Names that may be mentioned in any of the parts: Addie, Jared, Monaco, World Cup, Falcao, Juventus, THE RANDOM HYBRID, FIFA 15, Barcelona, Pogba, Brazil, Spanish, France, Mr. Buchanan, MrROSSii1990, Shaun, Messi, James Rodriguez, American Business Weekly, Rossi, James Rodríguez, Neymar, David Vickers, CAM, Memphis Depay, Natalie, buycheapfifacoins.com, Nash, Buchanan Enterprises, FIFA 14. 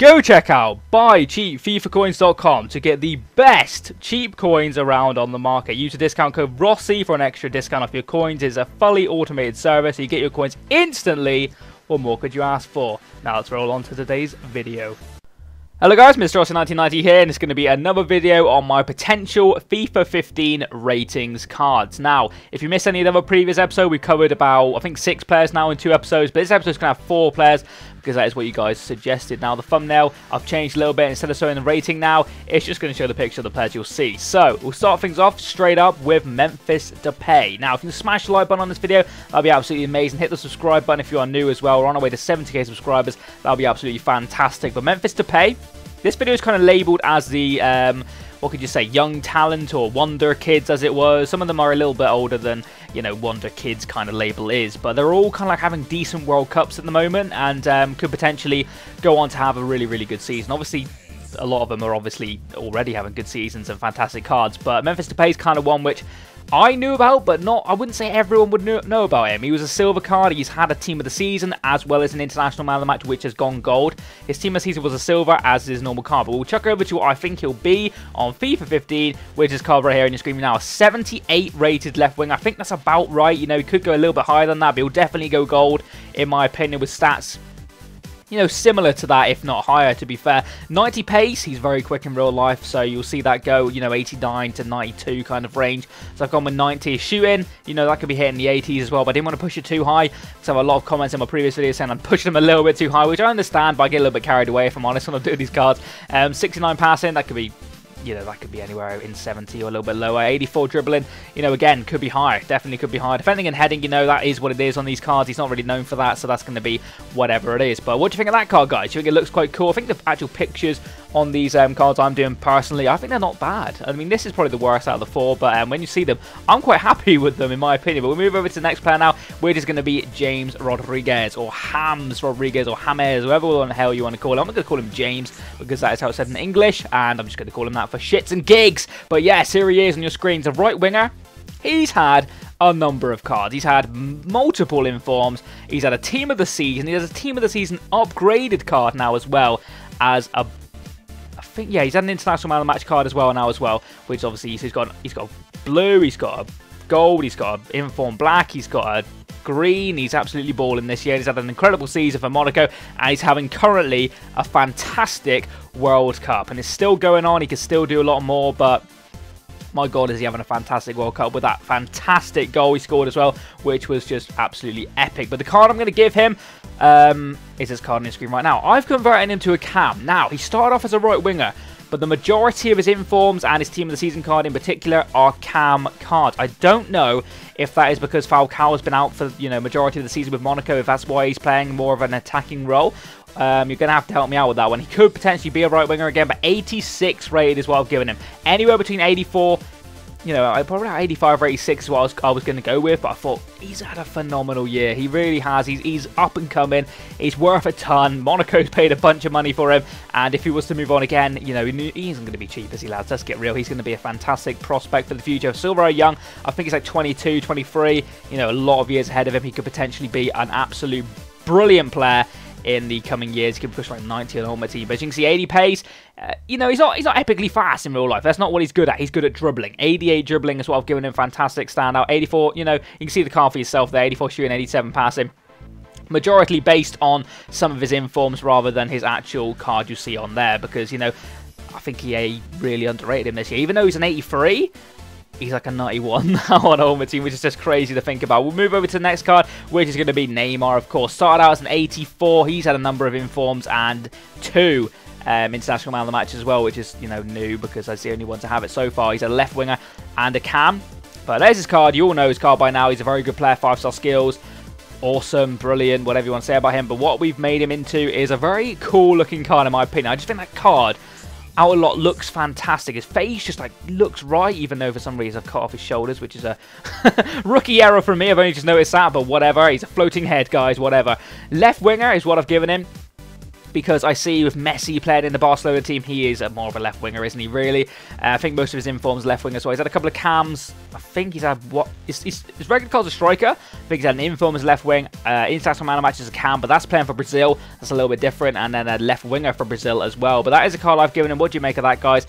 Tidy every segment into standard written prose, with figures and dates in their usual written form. Go check out buycheapfifacoins.com to get the best cheap coins around on the market. Use the discount code ROSSI for an extra discount off your coins. It's a fully automated service, so you get your coins instantly. What more could you ask for? Now let's roll on to today's video. Hello guys, MrROSSI1990 here, and it's going to be another video on my potential FIFA 15 ratings cards. Now, if you missed any of the previous episode, we covered about, I think, 6 players now in 2 episodes, but this episode's going to have 4 players, because that is what you guys suggested. Now, the thumbnail, I've changed a little bit. Instead of showing the rating now, it's just going to show the picture of the players you'll see. So, we'll start things off straight up with Memphis Depay. Now, if you can smash the like button on this video, that'll be absolutely amazing. Hit the subscribe button if you are new as well. We're on our way to 70k subscribers. That'll be absolutely fantastic. But Memphis Depay, this video is kind of labelled as the, what could you say, young talent or wonder kids as it was. Some of them are a little bit older than, you know, wonder kids kind of label is. But they're all kind of like having decent World Cups at the moment and could potentially go on to have a really, really good season. Obviously, a lot of them are obviously already having good seasons and fantastic cards. But Memphis Depay is kind of one which I knew about, but not, I wouldn't say everyone would know about him. He was a silver card. He's had a team of the season as well as an international man of the match, which has gone gold. His team of the season was a silver, as his normal card. But we'll chuck over to what I think he'll be on FIFA 15, which is card right here on your screen now. A 78 rated left wing. I think that's about right. You know, he could go a little bit higher than that, but he'll definitely go gold, in my opinion, with stats, you know, similar to that, if not higher, to be fair. 90 pace, he's very quick in real life, so you'll see that go, you know, 89 to 92 kind of range. So I've gone with 90. Shooting, you know, that could be hitting the 80s as well, but I didn't want to push it too high, because I have a lot of comments in my previous video saying I'm pushing them a little bit too high, which I understand, but I get a little bit carried away, if I'm honest, when I'm doing these cards. 69 passing, that could be, you know, that could be anywhere in 70 or a little bit lower. 84 dribbling, you know, again, could be higher. Definitely could be higher. Defending and heading, you know, that is what it is on these cards. He's not really known for that, so that's going to be whatever it is. But what do you think of that card, guys? Do you think it looks quite cool? I think the actual pictures on these cards I'm doing personally, I think they're not bad. I mean, this is probably the worst out of the 4, but when you see them, I'm quite happy with them, in my opinion. But we'll move over to the next player now, which is going to be James Rodriguez, or Hams Rodriguez, or James, whoever the hell you want to call him. I'm not going to call him James, because that is how it's said in English, and I'm just going to call him that for shits and gigs. But yes, here he is on your screen. He's a right winger. He's had a number of cards. He's had multiple informs. He's had a team of the season. He has a team of the season upgraded card now, as well as a, I think, yeah, he's had an international man of the match card as well now, as well, which obviously he's got blue, he's got a gold, he's got an inform black, he's got a green. He's absolutely balling this year. He's had an incredible season for Monaco, and he's having currently a fantastic World Cup, and it's still going on. He can still do a lot more, but my God, is he having a fantastic World Cup with that fantastic goal he scored as well, which was just absolutely epic. But the card I'm going to give him is this card on your screen right now. I've converted him to a CAM. Now, he started off as a right winger, but the majority of his informs and his team of the season card in particular are CAM cards. I don't know if that is because Falcao has been out for, you know, majority of the season with Monaco, if that's why he's playing more of an attacking role. You're going to have to help me out with that one. He could potentially be a right winger again, but 86 rated is what I've given him. Anywhere between 84, you know, probably 85 or 86 is what I was going to go with, but I thought he's had a phenomenal year. He really has. He's up and coming. He's worth a ton. Monaco's paid a bunch of money for him, and if he was to move on again, you know, he isn't going to be cheap, is he, lads? Let's get real. He's going to be a fantastic prospect for the future. Still very young. I think he's like 22, 23. You know, a lot of years ahead of him. He could potentially be an absolute brilliant player in the coming years. He can push like 90 on the ultimate team. But as you can see, 80 pace. You know, he's not epically fast in real life. That's not what he's good at. He's good at dribbling. 88 dribbling is what I've given him. Fantastic standout. 84, you know, you can see the card for yourself there. 84 shooting, 87 passing. Majority based on some of his informs rather than his actual card you see on there, because, you know, I think EA really underrated him this year. Even though he's an 83, he's like a 91 now on Ultimate Team, which is just crazy to think about. We'll move over to the next card, which is going to be Neymar, of course. Started out as an 84. He's had a number of informs and 2 international man of the match as well, which is, you know, new, because that's the only one to have it so far. He's a left winger and a CAM. But there's his card. You all know his card by now. He's a very good player. 5-star skills. Awesome, brilliant, whatever you want to say about him. But what we've made him into is a very cool-looking card, in my opinion. I just think that card, our lot, looks fantastic. His face just like looks right, even though for some reason I've cut off his shoulders, which is a rookie error from me. I've only just noticed that, but whatever. He's a floating head, guys, whatever. Left winger is what I've given him. because I see with Messi playing in the Barcelona team, he is more of a left winger, isn't he, really? I think most of his inform's left winger as well. He's had a couple of CAMs. I think he's had what? His record card's a striker. I think he's had an inform as left wing. International man of matches a CAM, but that's playing for Brazil. That's a little bit different. And then a left winger for Brazil as well. But that is a card I've given him. What do you make of that, guys?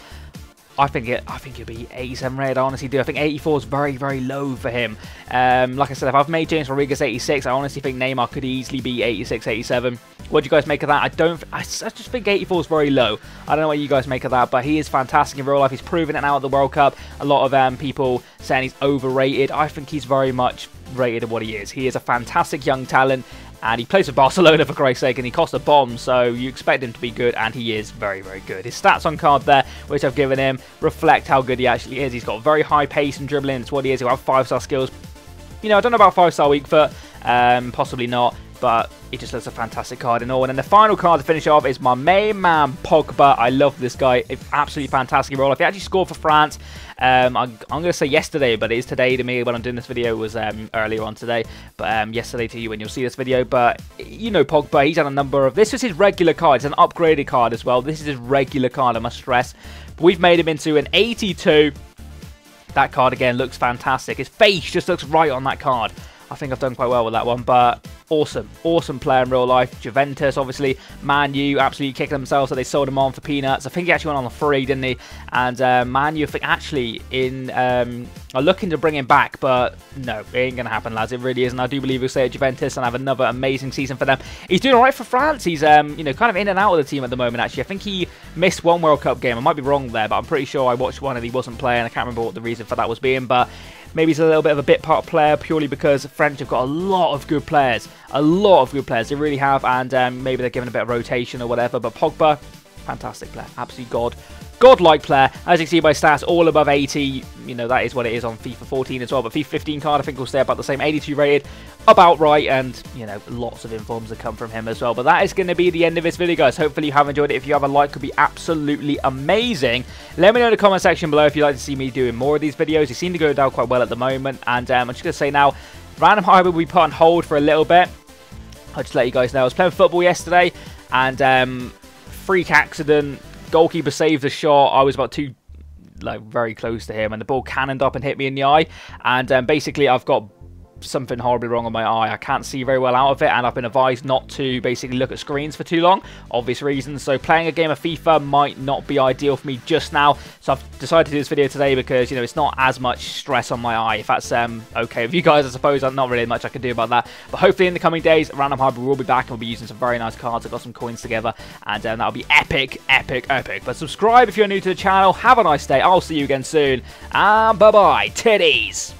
I think it'll be 87 rated, I honestly do. I think 84 is very, very low for him. Like I said, if I've made James Rodriguez 86, I honestly think Neymar could easily be 86, 87. What do you guys make of that? I just think 84 is very low. I don't know what you guys make of that, but he is fantastic in real life. He's proven it now at the World Cup. A lot of people saying he's overrated. I think he's very much rated at what he is. He is a fantastic young talent, and he plays for Barcelona, for Christ's sake, and he cost a bomb, so you expect him to be good, and he is very, very good. His stats on card there, which I've given him, reflect how good he actually is. He's got very high pace and dribbling. It's what he is. He'll have 5-star skills. You know, I don't know about 5-star weak foot. Possibly not, but it just looks a fantastic card in all. And then the final card to finish off is my main man, Pogba. I love this guy. It's absolutely fantastic role. If he actually scored for France, I'm going to say yesterday, but it is today to me when I'm doing this video. It was earlier on today, but yesterday to you when you'll see this video. But you know Pogba, he's had a number of... This was his regular card. It's an upgraded card as well. This is his regular card, I must stress. But we've made him into an 82. That card, again, looks fantastic. His face just looks right on that card. I think I've done quite well with that one, but awesome. Awesome player in real life. Juventus, obviously. Man U absolutely kicking themselves that they sold him on for peanuts. I think he actually went on a free, didn't he? And Man U, I think, actually are looking to bring him back, but no, it ain't going to happen, lads. It really isn't. I do believe he'll stay at Juventus and have another amazing season for them. He's doing all right for France. He's you know, kind of in and out of the team at the moment, actually. I think he missed one World Cup game. I might be wrong there, but I'm pretty sure I watched one and he wasn't playing. I can't remember what the reason for that was being, but... Maybe he's a little bit of a bit part player purely because French have got a lot of good players. A lot of good players. They really have. And maybe they're giving a bit of rotation or whatever. But Pogba, fantastic player. Absolutely godlike player. As you can see by stats, all above 80. You know, that is what it is on FIFA 14 as well. But FIFA 15 card, I think, will stay about the same. 82 rated, about right. And, you know, lots of informs that come from him as well. But that is going to be the end of this video, guys. Hopefully you have enjoyed it. If you have, a like could be absolutely amazing. Let me know in the comment section below if you'd like to see me doing more of these videos. They seem to go down quite well at the moment. And I'm just going to say now, random hybrid will be put on hold for a little bit. I'll just let you guys know. I was playing football yesterday. And freak accident. Goalkeeper saved a shot. I was about too, like, very close to him, and the ball cannoned up and hit me in the eye. And basically, I've got something horribly wrong on my eye. I can't see very well out of it, and I've been advised not to basically look at screens for too long, obvious reasons. So playing a game of FIFA might not be ideal for me just now. So I've decided to do this video today because, you know, it's not as much stress on my eye. If that's okay with you guys, I suppose. I'm not really much I can do about that. But hopefully in the coming days, Random Hybrid will be back, and we'll be using some very nice cards. I've got some coins together, and that'll be epic, epic, epic. But subscribe if you're new to the channel. Have a nice day. I'll see you again soon. And bye-bye. Titties.